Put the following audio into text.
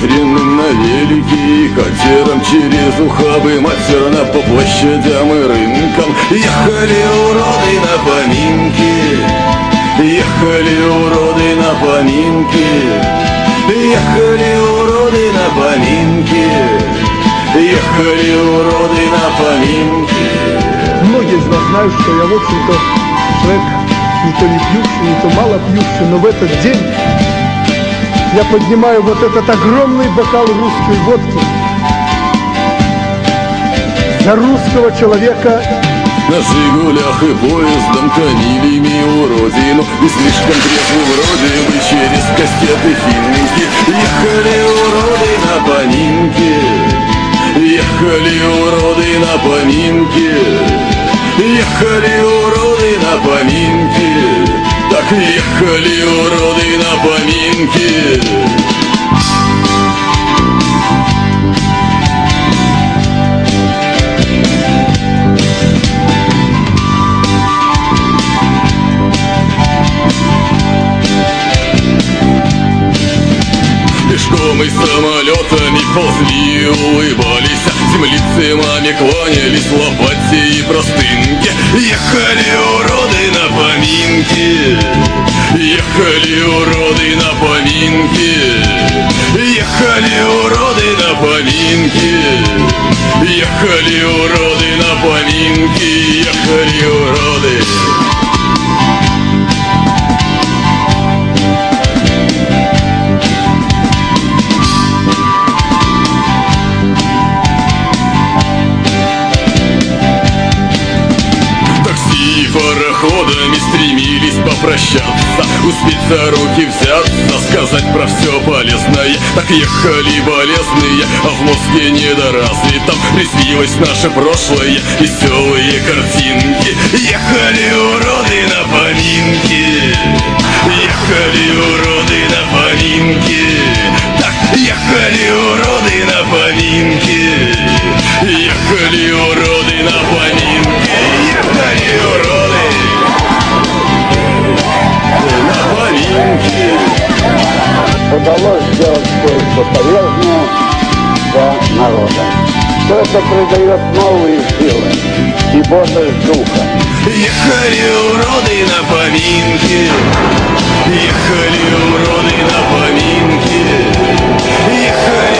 ветреным на велике и катером через ухабы, матерно по площадям и рынкам. Ехали уроды на поминки, ехали уроды на поминки, ехали уроды на поминки, ехали уроды на поминки. Многие из вас знают, что я, в общем-то, человек не то не пьющий, не то мало пьющий, но в этот день я поднимаю вот этот огромный бокал русской водки за русского человека. На «Жигулях» и поездом тонили ми уродину, и слишком трезво вроде бы через кастеты финки. Ехали уроды на поминки, ехали уроды на поминки, ехали уроды на поминки. Так ехали уроды на поминки. Пешком и самолетами ползли, улыбались, землицы маме клонялись, лопати и простынки. Ехали уроды на поминки, ехали уроды на поминки, ехали уроды на поминки, ехали уроды на поминки, ехали уроды. Пароходами стремились попрощаться, успеть за руки взяться, сказать про все полезное. Так ехали болезные, а в мозге недоразвитом приснилось наше прошлое, веселые картинки. Ехали уроды на поминки, ехали уроды на поминки, так ехали уроды на поминки, ехали уроды на поминки, ехали уроды. Удалось сделать кое-что полезное для народа. Все это придает новые силы и бодрость духа. Ехали уроды на поминки, ехали уроды на поминки, ехали.